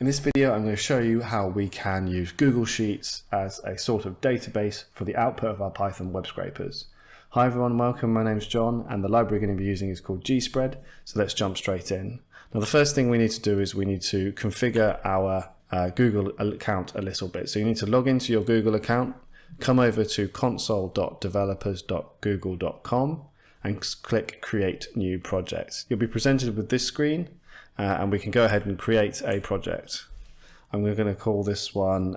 In this video, I'm going to show you how we can use Google Sheets as a sort of database for the output of our Python web scrapers. Hi everyone, welcome. My name's John, and the library we're going to be using is called gspread. So let's jump straight in. Now, the first thing we need to do is we need to configure our Google account a little bit. So you need to log into your Google account, come over to console.developers.google.com and click Create New Project. You'll be presented with this screen. And we can go ahead and create a project. I'm going to call this one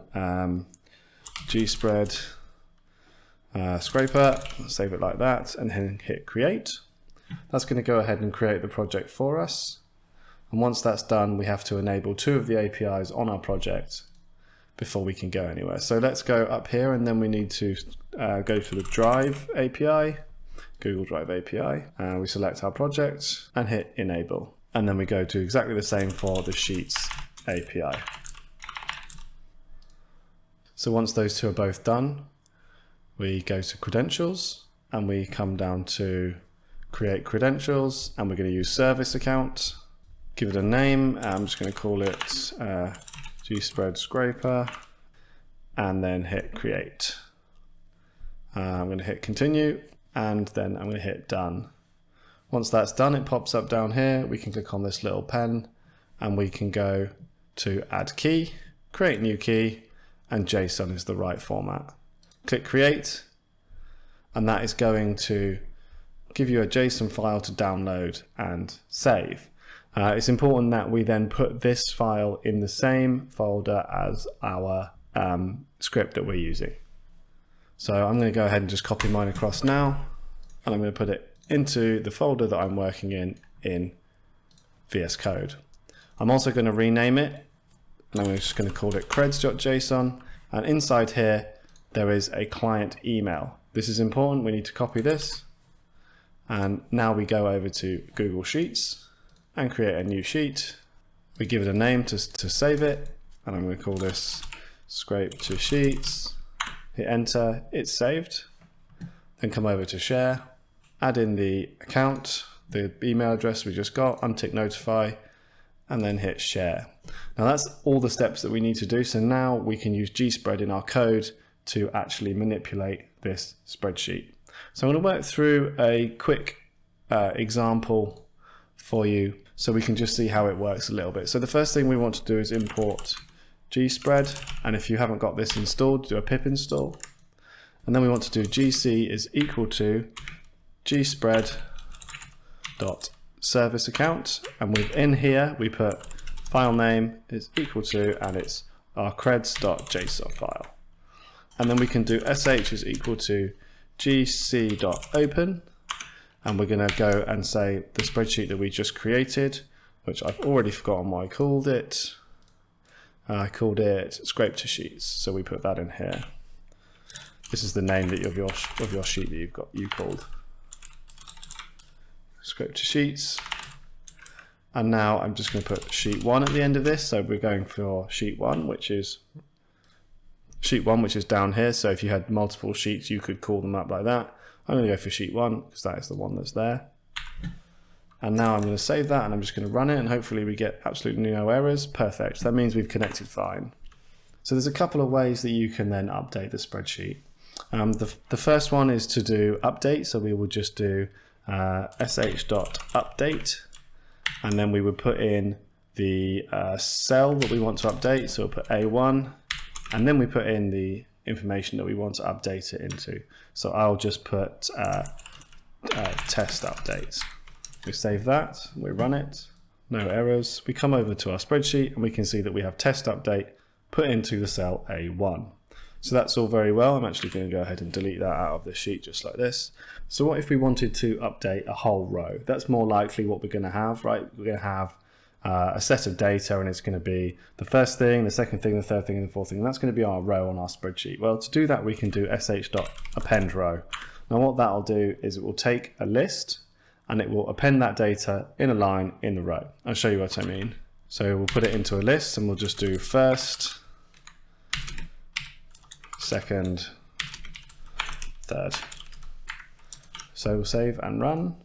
gspread scraper, save it like that, and then hit create. That's going to go ahead and create the project for us. And once that's done, we have to enable two of the APIs on our project before we can go anywhere. So let's go up here, and then we need to go to the Drive API, Google Drive API. We select our project and hit enable. And then we go to exactly the same for the Sheets API. So once those two are both done, we go to credentials and we come down to create credentials, and we're going to use service account, give it a name. I'm just going to call it gspread scraper, and then hit create. I'm going to hit continue, and then I'm going to hit done. Once that's done, it pops up down here. We can click on this little pen and we can go to add key, create new key, and JSON is the right format. Click create, and that is going to give you a JSON file to download and save. It's important that we then put this file in the same folder as our script that we're using. So I'm going to go ahead and just copy mine across now, and I'm going to put it into the folder that I'm working in VS Code. I'm also going to rename it, and I'm just going to call it creds.json, and inside here there is a client email. This is important, we need to copy this, and now we go over to Google Sheets and create a new sheet. We give it a name to save it, and I'm going to call this scrape to sheets, hit enter, it's saved. Then come over to share, add in the account, the email address we just got, untick notify, and then hit share. Now that's all the steps that we need to do. So now we can use gspread in our code to actually manipulate this spreadsheet. So I'm going to work through a quick example for you so we can just see how it works a little bit. So the first thing we want to do is import gspread. And if you haven't got this installed, do a pip install. And then we want to do gc is equal to gspread.service account, and within here we put file name is equal to, and it's our creds.json file. And then we can do sh is equal to gc.open, and we're going to go and say the spreadsheet that we just created, which I've already forgotten why I called it. I called it scrape to sheets, so we put that in here. This is the name that of your sheet that you called. Script to sheets, and now I'm just going to put sheet 1 at the end of this. So we're going for sheet 1 which is down here. So if you had multiple sheets, you could call them up like that. I'm going to go for sheet 1 because that is the one that's there. And now I'm going to save that, and I'm just going to run it, and hopefully we get absolutely no errors. Perfect, that means we've connected fine. So there's a couple of ways that you can then update the spreadsheet. The first one is to do update, so we will just do sh.update, and then we would put in the cell that we want to update, so we'll put A1, and then we put in the information that we want to update it into. So I'll just put test updates. We save that, we run it, no errors. We come over to our spreadsheet and we can see that we have test update put into the cell A1. So that's all very well. I'm actually going to go ahead and delete that out of the sheet just like this. So what if we wanted to update a whole row? That's more likely what we're going to have, right? We're going to have a set of data, and it's going to be the first thing, the second thing, the third thing, and the fourth thing. And that's going to be our row on our spreadsheet. Well, to do that, we can do sh.append row. Now what that'll do is it will take a list and it will append that data in a line in the row. I'll show you what I mean. So we'll put it into a list, and we'll just do first, second, third. So we'll save and run.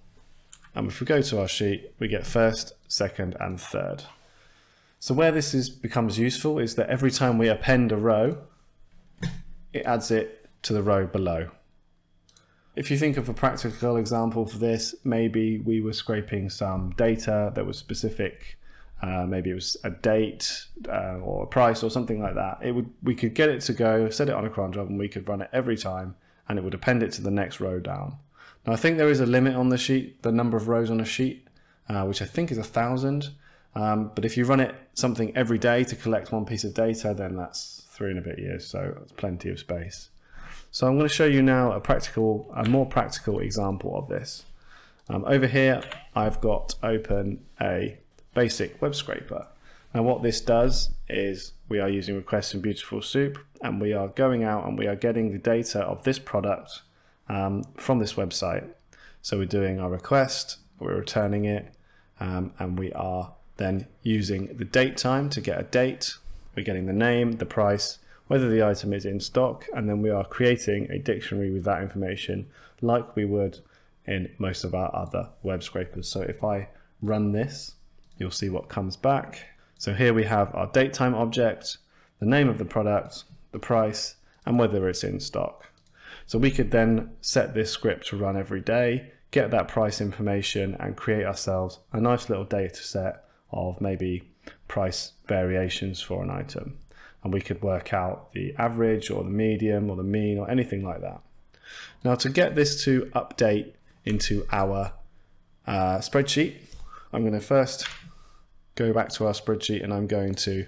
And if we go to our sheet, we get first, second, and third. So where this becomes useful is that every time we append a row, it adds it to the row below. If you think of a practical example for this, maybe we were scraping some data that was specific. Maybe it was a date or a price or something like that. We could get it to go, set it on a cron job, and we could run it every time, and it would append it to the next row down. Now I think there is a limit on the sheet, the number of rows on a sheet, which I think is 1,000. But if you run it something every day to collect one piece of data, then that's 3 and a bit years, so that's plenty of space. So I'm going to show you now a more practical example of this. Over here, I've got open a basic web scraper. Now what this does is we are using requests in Beautiful Soup, and we are going out and we are getting the data of this product from this website. So we're doing our request, we're returning it, and we are then using the date time to get a date. We're getting the name, the price, whether the item is in stock, and then we are creating a dictionary with that information like we would in most of our other web scrapers. So if I run this, you'll see what comes back. So here we have our datetime object, the name of the product, the price, and whether it's in stock. So we could then set this script to run every day, get that price information, and create ourselves a nice little data set of maybe price variations for an item. And we could work out the average or the median or the mean or anything like that. Now to get this to update into our spreadsheet, I'm going to first go back to our spreadsheet, and I'm going to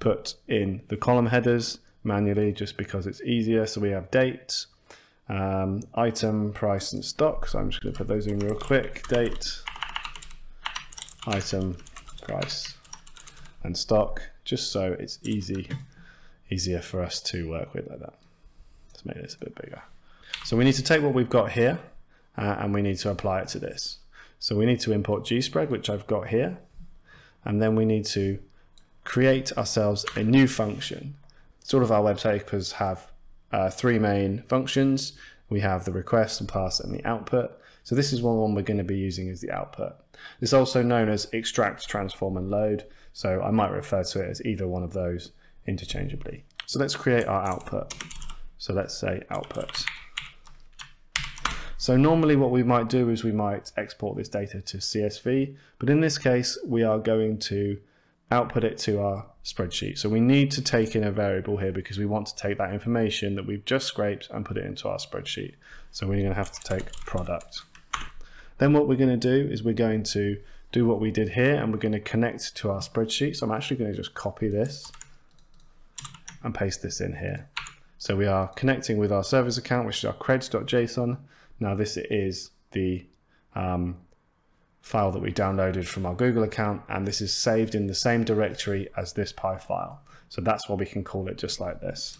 put in the column headers manually just because it's easier. So we have date, item, price, and stock. So I'm just going to put those in real quick. Date, item, price, and stock, just so it's easier for us to work with like that. Let's make this a bit bigger. So we need to take what we've got here and we need to apply it to this. So we need to import gspread, which I've got here, and then we need to create ourselves a new function. Sort of our web scrapers have 3 main functions. We have the request, and pass, and the output. So this is one we're going to be using as the output. It's also known as extract, transform, and load. So I might refer to it as either one of those interchangeably. So let's create our output. So let's say output. So normally what we might do is we might export this data to CSV, but in this case, we are going to output it to our spreadsheet. So we need to take in a variable here because we want to take that information that we've just scraped and put it into our spreadsheet. So we're going to have to take product. Then what we're going to do is we're going to do what we did here, and we're going to connect to our spreadsheet. So I'm actually going to just copy this and paste this in here. So we are connecting with our servers account, which is our creds.json. Now this is the file that we downloaded from our Google account, and this is saved in the same directory as this .py file. So that's why we can call it just like this.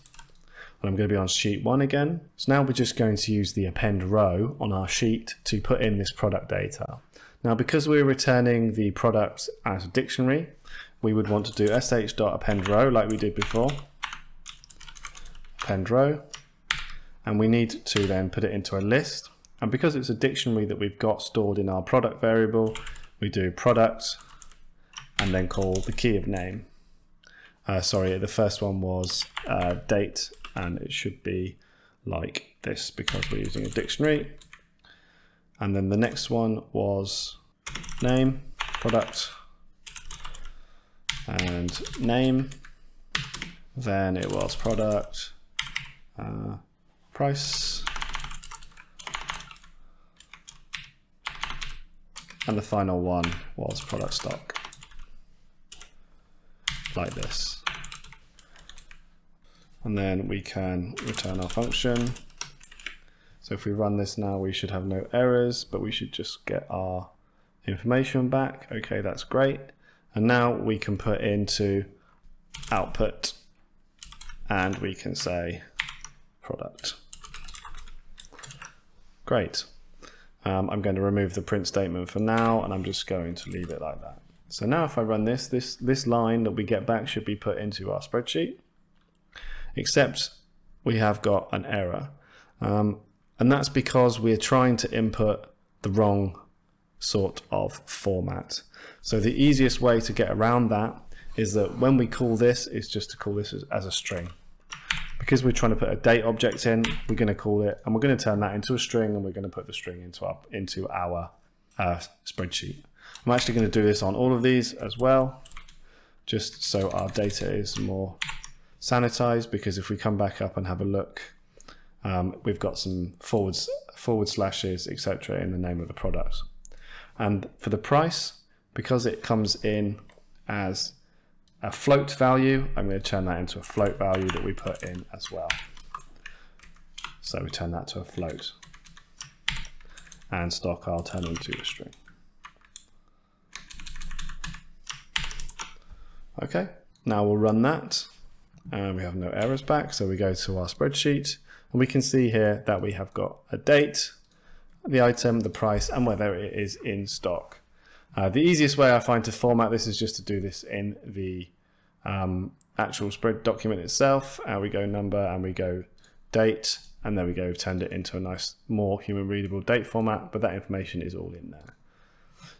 And I'm going to be on sheet 1 again. So now we're just going to use the append row on our sheet to put in this product data. Now because we're returning the products as a dictionary, we would want to do sh.appendRow like we did before. Append row. And we need to then put it into a list. And because it's a dictionary that we've got stored in our product variable, we do product and then call the key of name. Sorry, the first one was date, and it should be like this because we're using a dictionary. And then the next one was name, product, and name. Then it was product, price, and the final one was product stock, like this. And then we can return our function. So if we run this now, we should have no errors, but we should just get our information back. Okay, that's great. And now we can put into output, and we can say product. Great. I'm going to remove the print statement for now, and I'm just going to leave it like that. So now if I run this, this line that we get back should be put into our spreadsheet, except we have got an error. And that's because we're trying to input the wrong sort of format. So the easiest way to get around that is that when we call this, it's just to call this as a string. Because we're trying to put a date object in, we're going to call it, and we're going to turn that into a string, and we're going to put the string into our spreadsheet. I'm actually going to do this on all of these as well, just so our data is more sanitized, because if we come back up and have a look, we've got some forward slashes, etc. in the name of the product. And for the price, because it comes in as a float value, I'm going to turn that into a float value that we put in as well. So we turn that to a float. And stock I'll turn into a string. Okay, now we'll run that. And we have no errors back, so we go to our spreadsheet. And we can see here that we have got a date, the item, the price, and whether it is in stock. The easiest way I find to format this is just to do this in the actual spread document itself. We go number and we go date, and there we go, we've turned it into a nice, more human readable date format, but that information is all in there.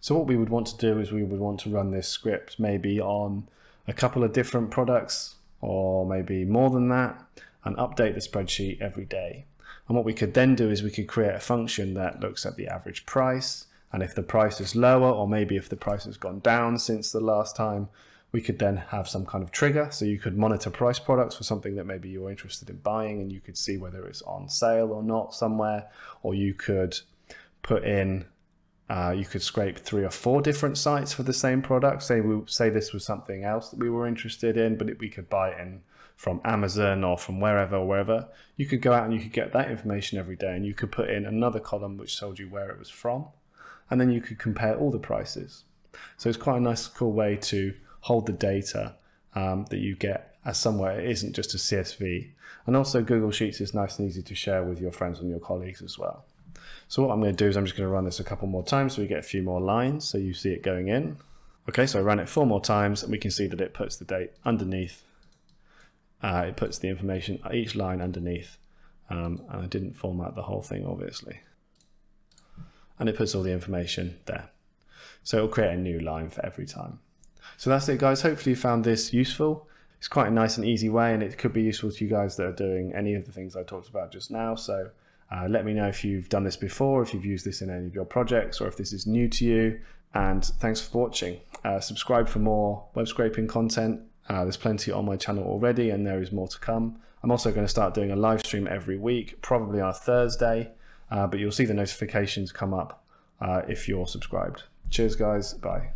So what we would want to do is we would want to run this script maybe on a couple of different products, or maybe more than that, and update the spreadsheet every day. And what we could then do is we could create a function that looks at the average price, and if the price is lower, or maybe if the price has gone down since the last time, we could then have some kind of trigger. So you could monitor price products for something that maybe you're interested in buying, and you could see whether it's on sale or not somewhere, or you could put in, you could scrape 3 or 4 different sites for the same product. Say this was something else that we were interested in, but we could buy it in from Amazon or from wherever. You could go out and you could get that information every day, and you could put in another column which told you where it was from. And then you could compare all the prices. So it's quite a nice, cool way to hold the data that you get as somewhere. It isn't just a CSV. And also Google Sheets is nice and easy to share with your friends and your colleagues as well. So what I'm going to do is I'm just going to run this a couple more times so we get a few more lines so you see it going in. Okay, so I ran it 4 more times and we can see that it puts the date underneath. It puts the information, each line underneath. And I didn't format the whole thing, obviously. And it puts all the information there. So it'll create a new line for every time. So that's it, guys. Hopefully you found this useful. It's quite a nice and easy way, and it could be useful to you guys that are doing any of the things I talked about just now. So let me know if you've done this before, if you've used this in any of your projects, or if this is new to you. And thanks for watching. Subscribe for more web scraping content. There's plenty on my channel already, and there is more to come. I'm also going to start doing a live stream every week, probably on a Thursday. But you'll see the notifications come up if you're subscribed. Cheers, guys. Bye.